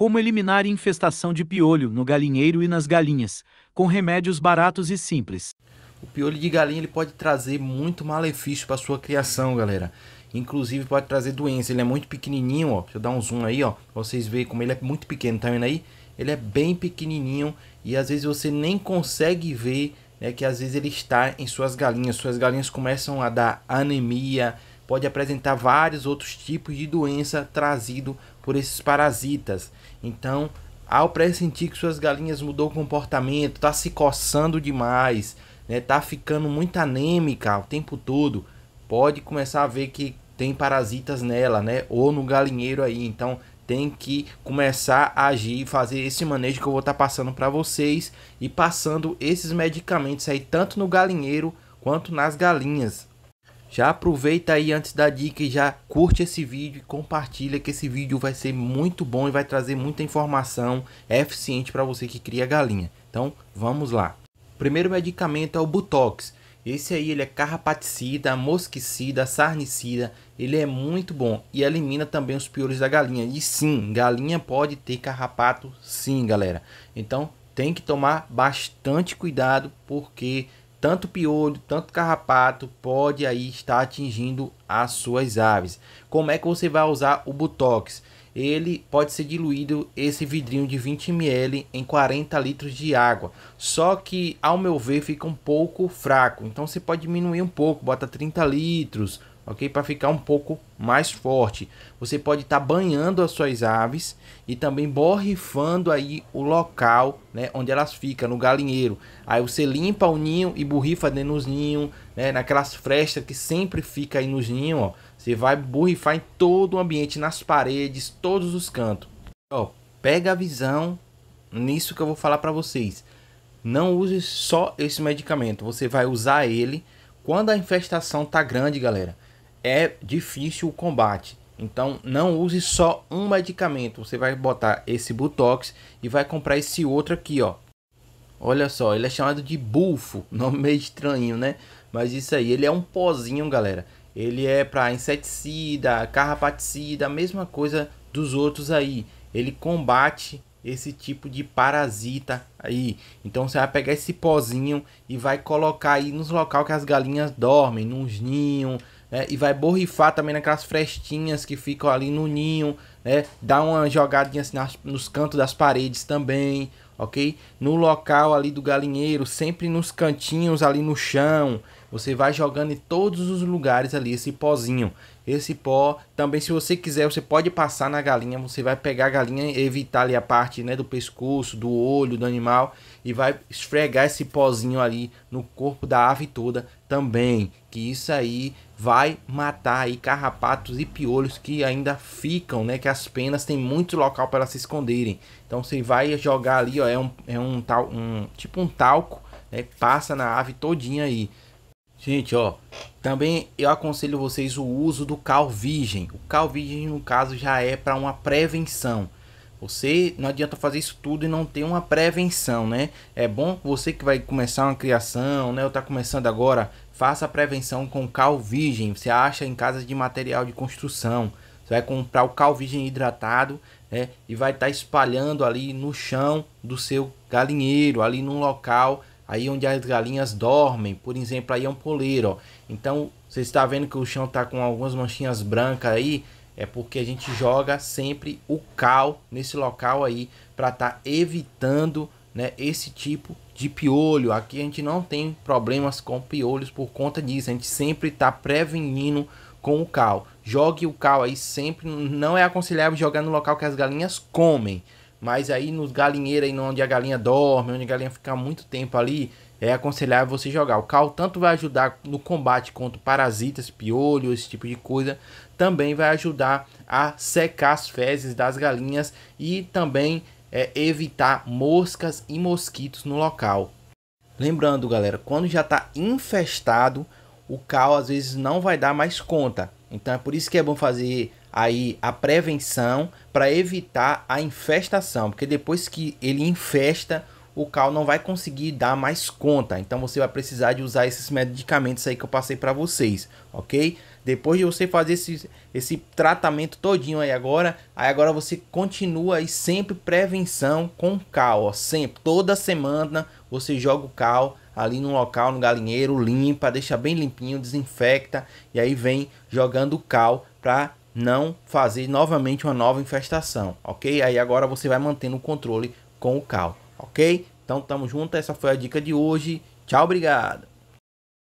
como eliminar infestação de piolho no galinheiro e nas galinhas, com remédios baratos e simples. O piolho de galinha ele pode trazer muito malefício para sua criação, galera. Inclusive pode trazer doença. Ele é muito pequenininho, ó. Deixa eu dar um zoom aí, ó. Vocês veem como ele é muito pequeno, tá vendo aí? Ele é bem pequenininho e às vezes você nem consegue ver, né, que às vezes ele está em suas galinhas. Suas galinhas começam a dar anemia, pode apresentar vários outros tipos de doença trazido por esses parasitas. Então, ao pressentir que suas galinhas mudou o comportamento, tá se coçando demais, né, tá ficando muito anêmica o tempo todo, pode começar a ver que tem parasitas nela, né, ou no galinheiro aí. Então tem que começar a agir e fazer esse manejo que eu vou estar passando para vocês e passando esses medicamentos aí tanto no galinheiro quanto nas galinhas. Já aproveita aí antes da dica e já curte esse vídeo e compartilha, que esse vídeo vai ser muito bom e vai trazer muita informação eficiente para você que cria galinha. Então vamos lá. O primeiro medicamento é o Butox. Esse aí ele é carrapaticida, mosquicida, sarnicida, ele é muito bom e elimina também os piolhos da galinha. E sim, galinha pode ter carrapato sim, galera. Então tem que tomar bastante cuidado porque tanto piolho, tanto carrapato pode aí estar atingindo as suas aves. Como é que você vai usar o Butox? Ele pode ser diluído, esse vidrinho de 20 ml em 40 litros de água, só que ao meu ver fica um pouco fraco, então você pode diminuir um pouco, bota 30 litros, ok? Para ficar um pouco mais forte. Você pode estar banhando as suas aves e também borrifando aí o local, né, onde elas ficam, no galinheiro. Aí você limpa o ninho e borrifa dentro dos ninhos, né, naquelas frestas que sempre fica aí nos ninhos, ó. Você vai borrifar em todo o ambiente, nas paredes, todos os cantos. Ó, pega a visão nisso que eu vou falar para vocês. Não use só esse medicamento, você vai usar ele quando a infestação tá grande, galera. É difícil o combate. Então não use só um medicamento, você vai botar esse Butox e vai comprar esse outro aqui, ó. Olha só, ele é chamado de Bufo, nome meio estranho, né? Mas isso aí, ele é um pozinho, galera. Ele é para inseticida, carrapaticida, a mesma coisa dos outros aí. Ele combate esse tipo de parasita aí. Então você vai pegar esse pozinho e vai colocar aí nos locais que as galinhas dormem, nos ninhos, né? E vai borrifar também naquelas frestinhas que ficam ali no ninho, né? Dá uma jogadinha assim nos cantos das paredes também, ok? No local ali do galinheiro, sempre nos cantinhos ali no chão. Você vai jogando em todos os lugares ali esse pozinho. Esse pó, também se você quiser, você pode passar na galinha. Você vai pegar a galinha e evitar ali a parte, né, do pescoço, do olho do animal. E vai esfregar esse pozinho ali no corpo da ave toda também. Que isso aí vai matar aí carrapatos e piolhos que ainda ficam, né? Que as penas tem muito local para elas se esconderem. Então você vai jogar ali, ó, tipo um talco, né? Passa na ave todinha aí. Gente, ó, também eu aconselho vocês o uso do cal virgem. O cal virgem, no caso, já é para uma prevenção. Você não adianta fazer isso tudo e não ter uma prevenção, né? É bom você que vai começar uma criação, né? Ou tá começando agora, faça a prevenção com cal virgem. Você acha em casas de material de construção. Você vai comprar o cal virgem hidratado, né? E vai estar espalhando ali no chão do seu galinheiro, ali num local aí onde as galinhas dormem, por exemplo, aí é um poleiro, ó. Então, você está vendo que o chão tá com algumas manchinhas brancas aí, é porque a gente joga sempre o cal nesse local aí, para tá evitando, né, esse tipo de piolho. Aqui a gente não tem problemas com piolhos por conta disso, a gente sempre tá prevenindo com o cal. Jogue o cal aí sempre, não é aconselhável jogar no local que as galinhas comem, mas aí nos galinheiros aí onde a galinha dorme, onde a galinha fica muito tempo ali, é aconselhável você jogar. O cal tanto vai ajudar no combate contra parasitas, piolho, esse tipo de coisa. Também vai ajudar a secar as fezes das galinhas e também evitar moscas e mosquitos no local. Lembrando, galera, quando já está infestado, o cal às vezes não vai dar mais conta. Então é por isso que é bom fazer aí a prevenção para evitar a infestação, porque depois que ele infesta, o cal não vai conseguir dar mais conta. Então você vai precisar de usar esses medicamentos aí que eu passei para vocês, ok? Depois de você fazer esse tratamento todinho aí agora você continua aí sempre prevenção com cal, ó, sempre, toda semana você joga o cal ali no local, no galinheiro, limpa, deixa bem limpinho, desinfecta e aí vem jogando o cal para não fazer novamente uma nova infestação, ok? Aí agora você vai mantendo o controle com o cal, ok? Então tamo junto, essa foi a dica de hoje, tchau, obrigado!